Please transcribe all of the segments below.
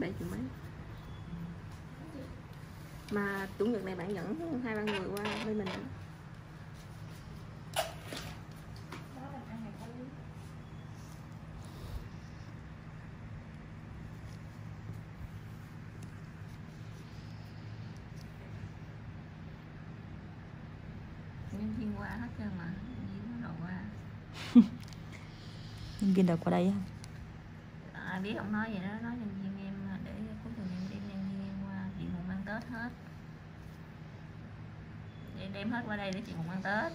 7 triệu mấy. Mà chủ nhật này bạn dẫn 2-3 người qua với mình. Nhân viên qua hết trơn mà, nhân viên đầu qua. Nhân viên đầu qua đây á. À, biết ông nói vậy đó, nói nhân viên em để cuối tuần em đem nhân viên em qua, chị Mùng ăn Tết hết. Để đem hết qua đây để chị Mùng ăn Tết.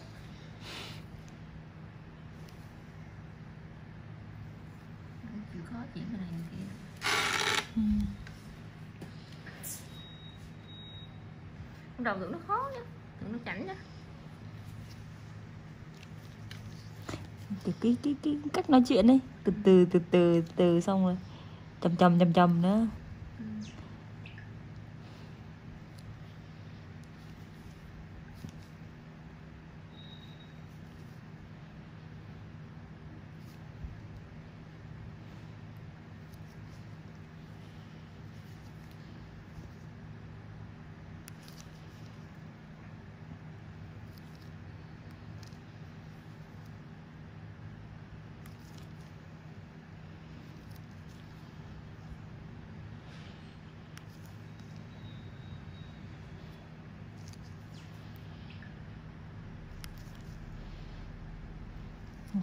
Chịu khó chuyển cái này người kia. Ông đầu tưởng nó khó nhá, tưởng nó chảnh nhá. Cái cách nói chuyện đấy, từ từ xong rồi chầm nữa.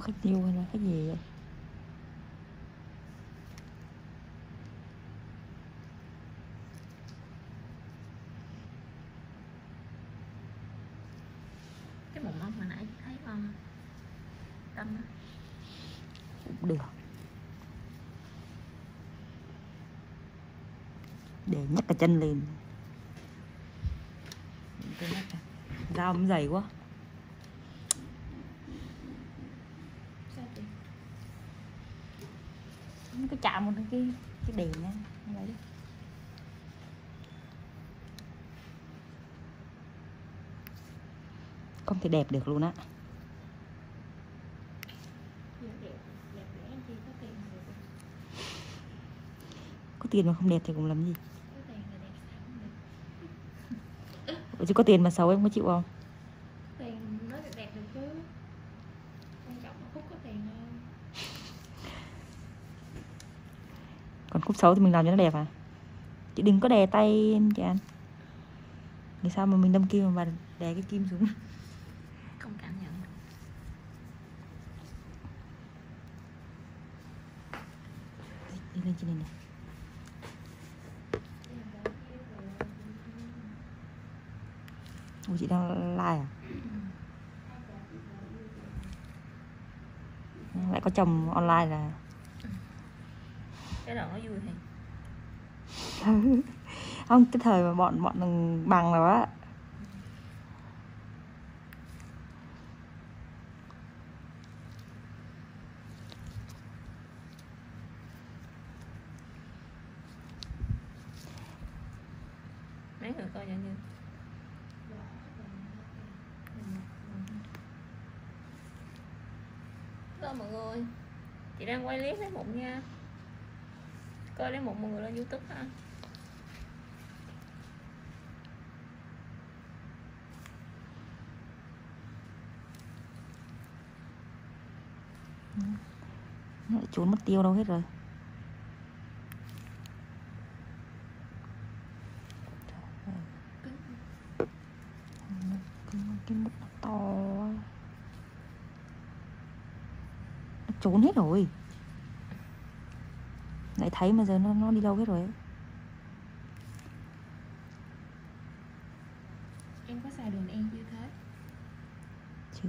Khách vô hay là khách gì vậy? Cái mụn ông hồi nãy thấy con Tâm á. Được. Để nhắc cả chân lên. Dao cũng dày quá. Cứ chạm một cái đèn á, không thể đẹp được luôn á. Có tiền mà không đẹp thì cũng làm gì. Ủa chứ có tiền mà xấu em có chịu không? Khúc xấu thì mình làm cho nó đẹp à? Chị đừng có đè tay em chị Anh. Vì sao mà mình đâm kim mà đè cái kim xuống? Không cảm nhận. Đi lên trên này nè. Ủa chị đang like à? Lại có chồng online là cái đó nó vui thì không. Cái thời mà bọn bằng rồi á, mấy người coi nhận như đó. Mọi người, chị đang quay clip lấy mụn nha, coi lấy một người lên YouTube ha. Nó lại trốn mất tiêu đâu hết rồi. Cái mụn nó to, nó trốn hết rồi. Lại thấy mà giờ nó đi đâu hết rồi. Em có xài đường em chưa thế? Chưa.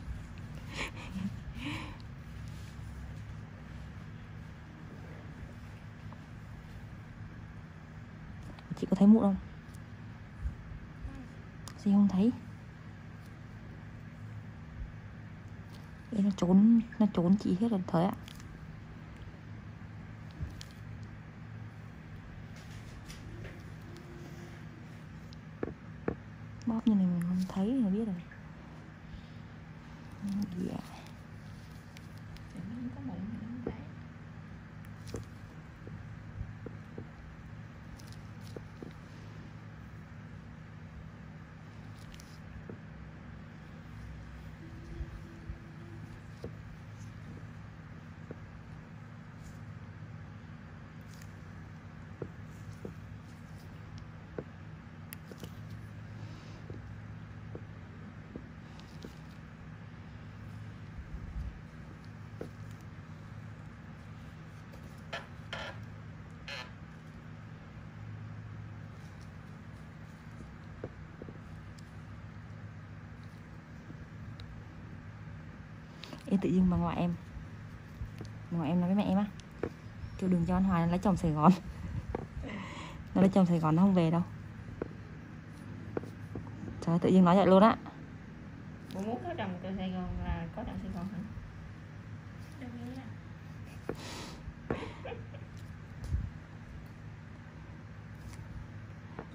Chị có thấy mụn không? Gì không thấy? Đây, nó trốn chị hết rồi thời ạ. Bóp như này mình không thấy thì biết rồi. Dạ. Ê, tự dưng bà ngoại em nói với mẹ em á, kêu đừng cho anh Hoài nó lấy chồng Sài Gòn. Nó lấy chồng Sài Gòn nó không về đâu. Trời, tự dưng nói vậy luôn á. Bố muốn có chồng từ Sài Gòn là có chồng Sài Gòn hả?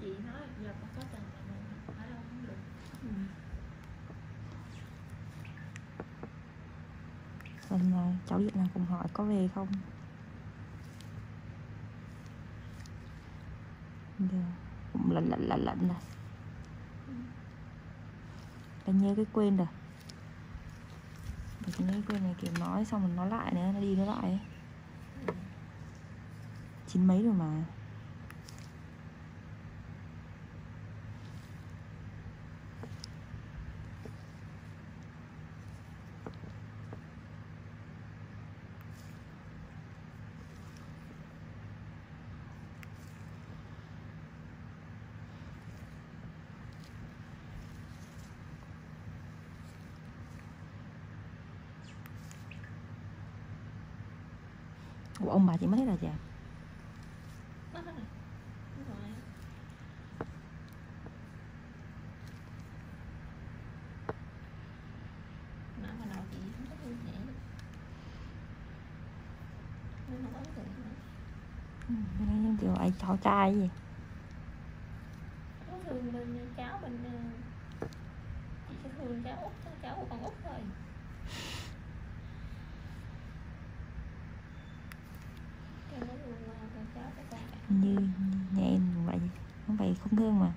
Chị nói giờ có chồng ở đâu cũng được. Lần này cháu điện là cùng hỏi có về không. Cũng lận là nhớ cái quên rồi. Nhớ cái quên này kiểu nói xong mình nói lại nữa, nó đi nó lại ấy. Chín mấy rồi mà. Ủa, ông bà chị mất hết rồi chị ạ? Chị gọi cháu trai gì? Thường mình cháu mình chị sẽ thường cháu Út, cháu của con Út thôi. Như nhà em vậy, không vậy không thương mà,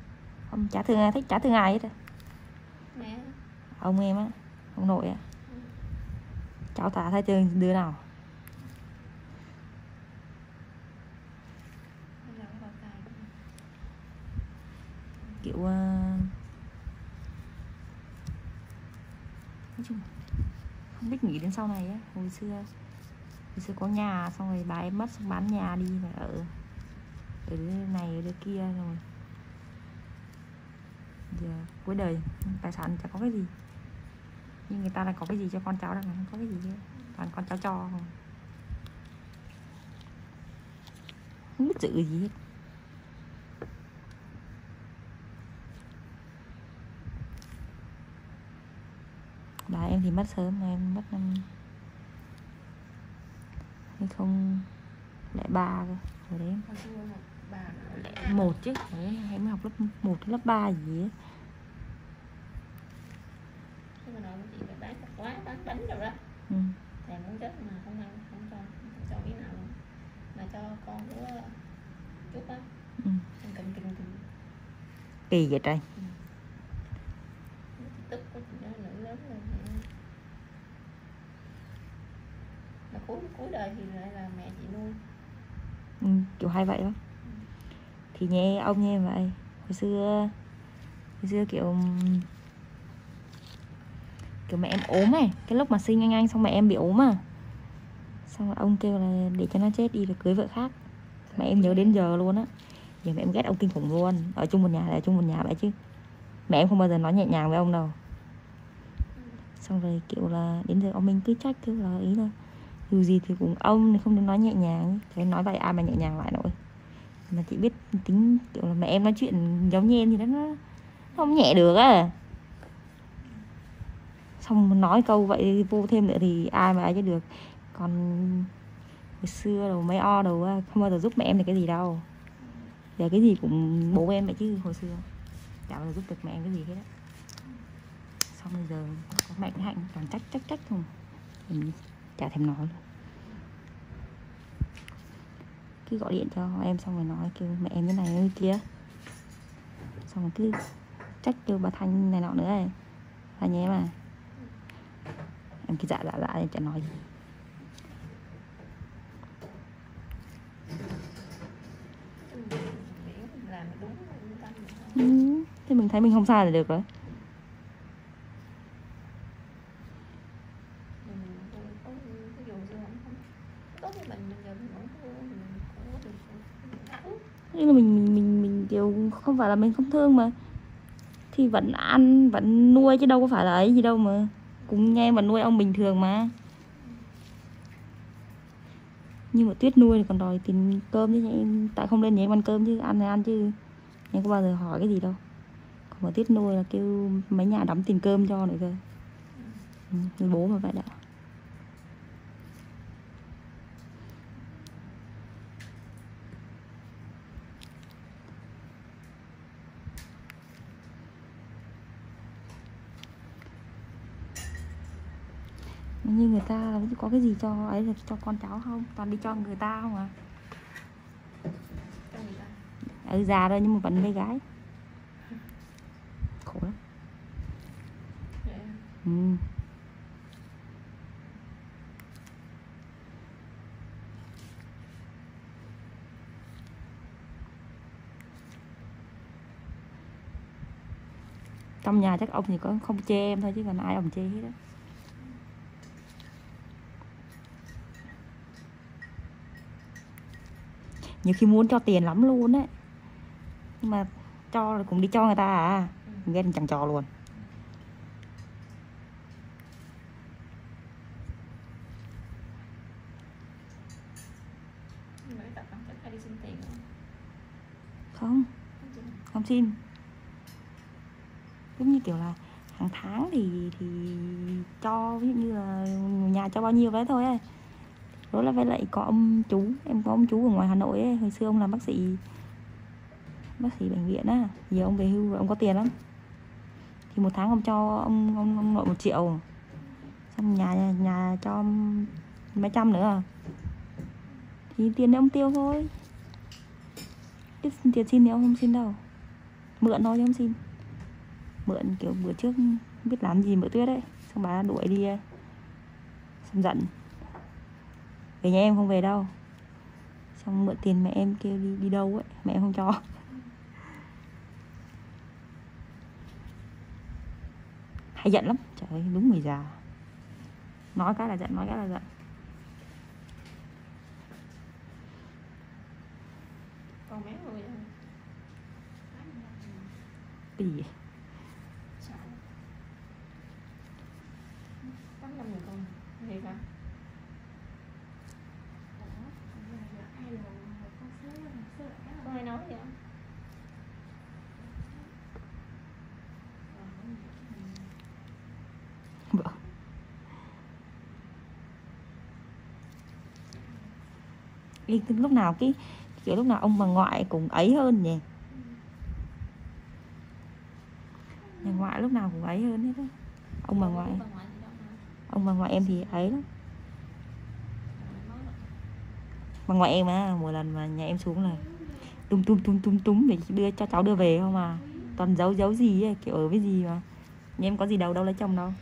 không chả thương ai, thích chả thương ai hết rồi. Mẹ, ông em á, ông nội á, cháu thả thay thương đứa nào. Kiểu nói chung không biết nghĩ đến sau này á, hồi xưa có nhà xong rồi bà em mất, xong bán nhà đi mà ở này ở đứa kia rồi giờ cuối đời tài sản chả có cái gì, nhưng người ta là có cái gì cho con cháu, là không có cái gì hết. Toàn con cháu cho không biết giữ gì hết. Bà em thì mất sớm, em mất năm 2003 cơ. Hồi đấy một chứ, em mới học lớp 1 lớp 3 gì á. Thế mà nói với chị là bán cặp quá, bán bánh rồi đó. Ừ. Thèm muốn chết mà không ăn, không cho cái nào luôn. Mà cho con của Trúc á. Ừ. Ăn cầm. Kỳ vậy trời. Ừ. Tức của chị đó nữ lớn rồi. Mà cuối đời thì lại là mẹ chị nuôi. Ừ, kiểu hay vậy đó. Ừ. Thì nghe ông như vậy hồi xưa kiểu mẹ em ốm này, cái lúc mà sinh anh xong mẹ em bị ốm à, xong rồi ông kêu là để cho nó chết đi rồi cưới vợ khác. Mẹ em nhớ đến giờ luôn á, giờ mẹ em ghét ông kinh khủng luôn. Ở chung một nhà mẹ chứ Mẹ em không bao giờ nói nhẹ nhàng với ông đâu. Xong rồi kiểu là đến giờ ông Minh cứ trách, cứ là ý là dù gì thì cũng ông không được nói nhẹ nhàng. Thế nói vậy ai mà nhẹ nhàng lại nổi. Mà chị biết tính kiểu là mẹ em nói chuyện giống như em thì nó không nhẹ được á. Xong nói câu vậy vô thêm nữa thì ai mà ai chứ được. Còn hồi xưa đầu mấy o đầu không bao giờ giúp mẹ em được cái gì đâu. Giờ cái gì cũng bố em vậy chứ hồi xưa chả bao giờ giúp được mẹ em cái gì hết á. Xong bây giờ có mẹ cái Hạnh còn trách không mình chả thèm nói luôn. Cứ gọi điện cho em xong rồi nói kêu mẹ em như này như kia, xong rồi cứ trách kêu bà Thanh này nọ nữa này. Thanh nhé mà em cứ dạ em chả nói gì. Thế mình thấy mình không sai là được rồi. Nghĩa là mình đều không phải là mình không thương mà, thì vẫn ăn vẫn nuôi chứ đâu có phải là ấy gì đâu mà. Cũng nghe mà nuôi ông bình thường mà. Nhưng mà Tuyết nuôi thì còn đòi tìm cơm chứ em, tại không lên nhà em ăn cơm chứ ăn này ăn chứ. Em có bao giờ hỏi cái gì đâu. Còn mà Tuyết nuôi là kêu mấy nhà đóng tiền cơm cho nữa cơ. Ừ, bố mà vậy đã. Như người ta có cái gì cho ấy là cho con cháu không, toàn đi cho người ta không à. Ừ, già rồi nhưng mà vẫn bé gái. Khổ lắm. Ừ. Trong nhà chắc ông thì có không chê em thôi chứ còn ai ông chê hết á. Nhiều khi muốn cho tiền lắm luôn đấy, nhưng mà cho rồi cũng đi cho người ta à. Mình ghét chẳng cho luôn. Không xin. Giống như kiểu là hàng tháng thì cho, ví dụ như là nhà cho bao nhiêu đấy thôi ấy. Rồi là với lại có ông chú, em có ông chú ở ngoài Hà Nội ấy, hồi xưa ông làm bác sĩ bệnh viện á, giờ ông về hưu rồi, ông có tiền lắm. Thì một tháng ông cho ông nội 1 triệu, xong nhà cho mấy trăm nữa à. Thì tiền đấy ông tiêu thôi. Cái tiền xin thì ông không xin đâu, mượn thôi chứ không xin. Mượn kiểu bữa trước biết làm gì mượn Tuyết đấy, xong bà đuổi đi, xong giận. Về nhà em không về đâu. Xong mượn tiền mẹ em kêu đi đâu ấy, mẹ em không cho. Hay giận lắm, trời ơi, đúng người già. Nói cái là giận, nói cái là giận. Còn mấy người vậy? Cái gì vậy? Lúc nào cái kiểu lúc nào ông bà ngoại cũng ấy hơn nhỉ. Nhà ngoại lúc nào cũng ấy hơn hết á. Ông bà ngoại em thì ấy lắm. Bà ngoại em á, mỗi lần mà nhà em xuống là túm để đưa cho cháu đưa về không à. Toàn giấu gì ấy, kiểu ở với gì mà. Nhà em có gì đâu lấy chồng đâu.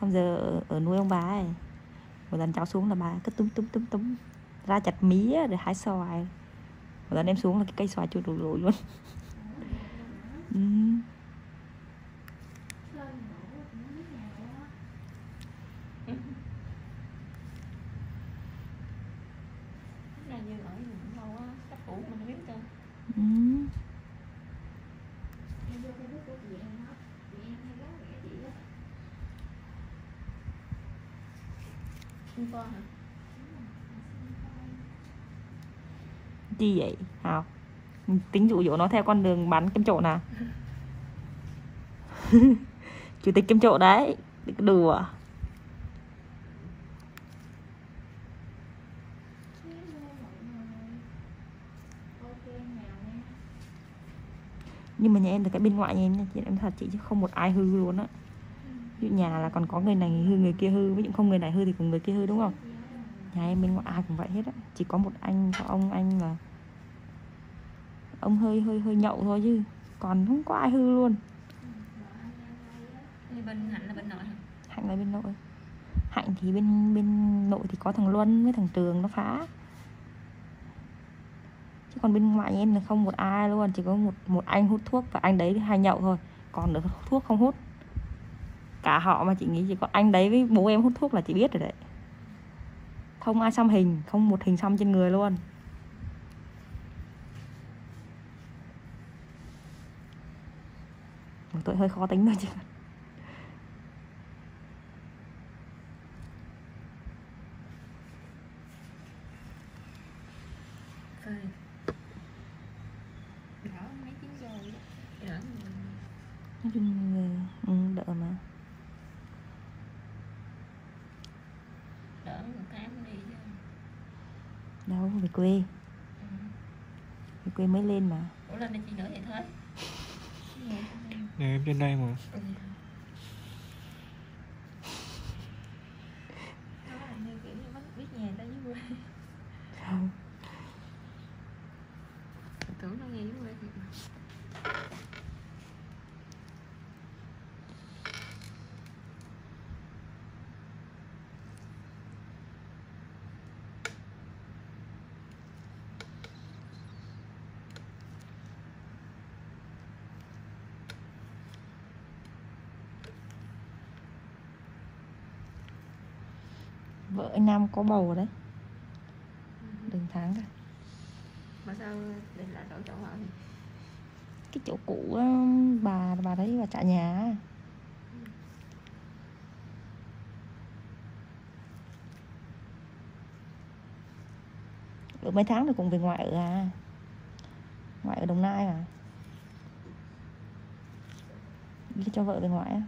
Xong giờ ở nuôi ông bà ấy, một lần cháu xuống là bà cứ túm ra chặt mía rồi hái xoài. Một lần em xuống là cái cây xoài trôi đủ lội luôn. sinh con hả? Gì vậy Hào? Tính dụ dỗ nó theo con đường bắn kem trộn à? Chủ tịch kem trộn đấy, đùa. Nhưng mà nhà em là cái bên ngoại nhà em, chị em thật chị chứ không một ai hư luôn á. Ví dụ nhà là còn có người này hư người kia hư, ví dụ không người này hư thì cùng người kia hư đúng không? Nhà em bên ngoại ai cũng vậy hết á, chỉ có một anh có anh là ông hơi nhậu thôi chứ còn không có ai hư luôn. Bên Hạnh là bên nội hả? Hạnh là bên nội. Hạnh thì bên nội thì có thằng Luân với thằng Trường nó phá. Chứ còn bên ngoại em là không một ai luôn, chỉ có một anh hút thuốc và anh đấy hay nhậu thôi, còn được thuốc không hút. Cả họ mà chị nghĩ chỉ có anh đấy với bố em hút thuốc là chị biết rồi đấy. Không ai xăm hình, không một hình xăm trên người luôn. Tôi hơi khó tính thôi chứ. Nói chung là đỡ mà. Đỡ một tháng đi chứ. Đâu, về quê. Về quê mới lên mà. Ủa lên đây chị nữa vậy thôi. Nè em trên đây mà. Nó là như kiểu như biết nhà ta với quê. Không. Tưởng nó nghe với quê thiệt mà. Vợ anh Nam có bầu đấy. Đừng tháng rồi. Mà sao để lại chỗ ở thì? Cái chỗ cũ bà đấy bà trả nhà. Ở mấy tháng rồi cũng về ngoại ở à. Ngoại ở Đồng Nai à. Đi cho vợ về ngoại á.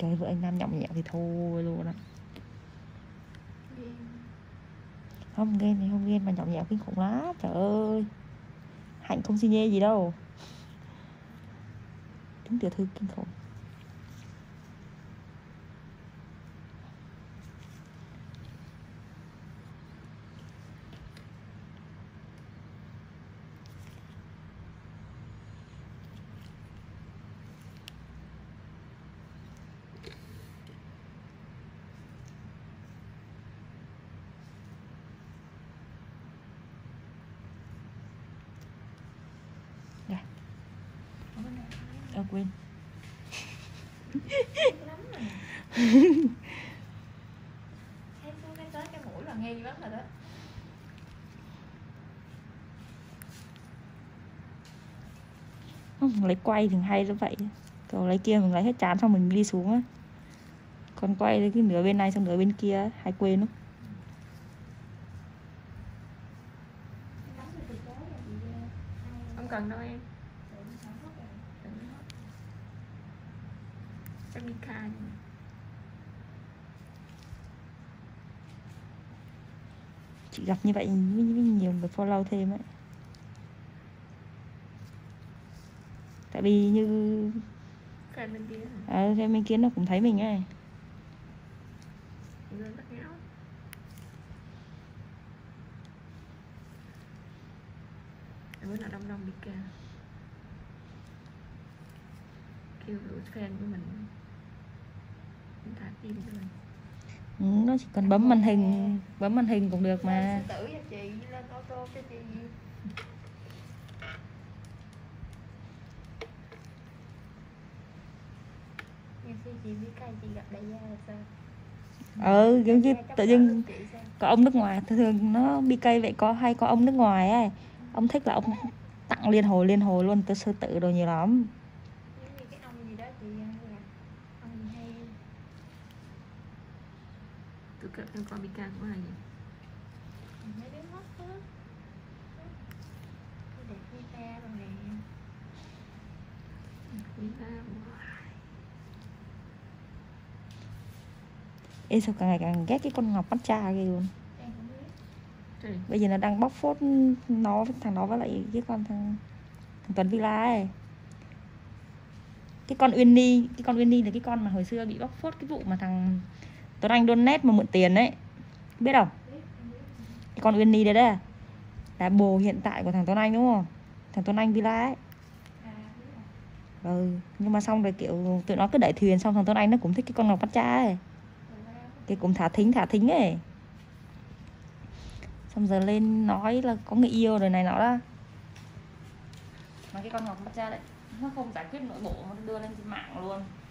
Trời vợ anh Nam nhõng nhẽo thì thôi luôn á. Không ghen thì không ghen mà nhõng nhẽo kinh khủng lắm. Trời ơi. Hạnh không xi nhê gì đâu. Tính tiểu thư kinh khủng. Đâu quên. Em xuống cái tới cái mũi là nghe gì lắm rồi đó. Không, lấy quay thường hay như vậy. Còn lấy kia mình lấy hết chán xong mình đi xuống á. Còn quay lấy cái nửa bên này xong nửa bên kia hay quên lắm. Không cần đâu em. Chị gặp như vậy với nhiều người follow thêm ấy. Tại vì như cái bên kia à, cái bên kia nó cũng thấy mình ấy. Bữa nào đông đông bị kêu gửi fan của mình. Nó chỉ cần bấm màn hình cũng được mà. Tử cho chị lên ô tô cho chị. Chị biết cái chị gặp đại gia là sao? Ừ, giống như tự dưng có ông nước ngoài thường nó BK vậy, có hay có ông nước ngoài ấy. Ông thích là ông tặng liên hồi luôn tới sư tử đồ nhiều lắm. Cái ông gì đó chị em coi Mika cũng hay nhỉ. Mấy đứa hot quá. Đẹp Mika rồi nè. Mika em sao càng ngày càng ghét cái con ngọc matcha kia luôn. Bây giờ nó đang bóc phốt nó thằng nó với lại cái con thằng Tuấn Villa ấy. Cái con Uyên Ni là cái con mà hồi xưa bị bóc phốt cái vụ mà thằng Tuấn Anh donate mà mượn tiền đấy. Biết không? Cái con Uyên Ni đấy đấy là bồ hiện tại của thằng Tuấn Anh đúng không? Thằng Tuấn Anh Villa ấy. Ừ, nhưng mà xong rồi kiểu tụi nó cứ đẩy thuyền xong thằng Tuấn Anh nó cũng thích cái con ngọc bắt cha ấy. Thì cũng thả thính ấy. Xong giờ lên nói là có người yêu rồi này nó đó. Mà cái con ngọc bắt cha đấy nó không giải quyết nội bộ, nó đưa lên trên mạng luôn.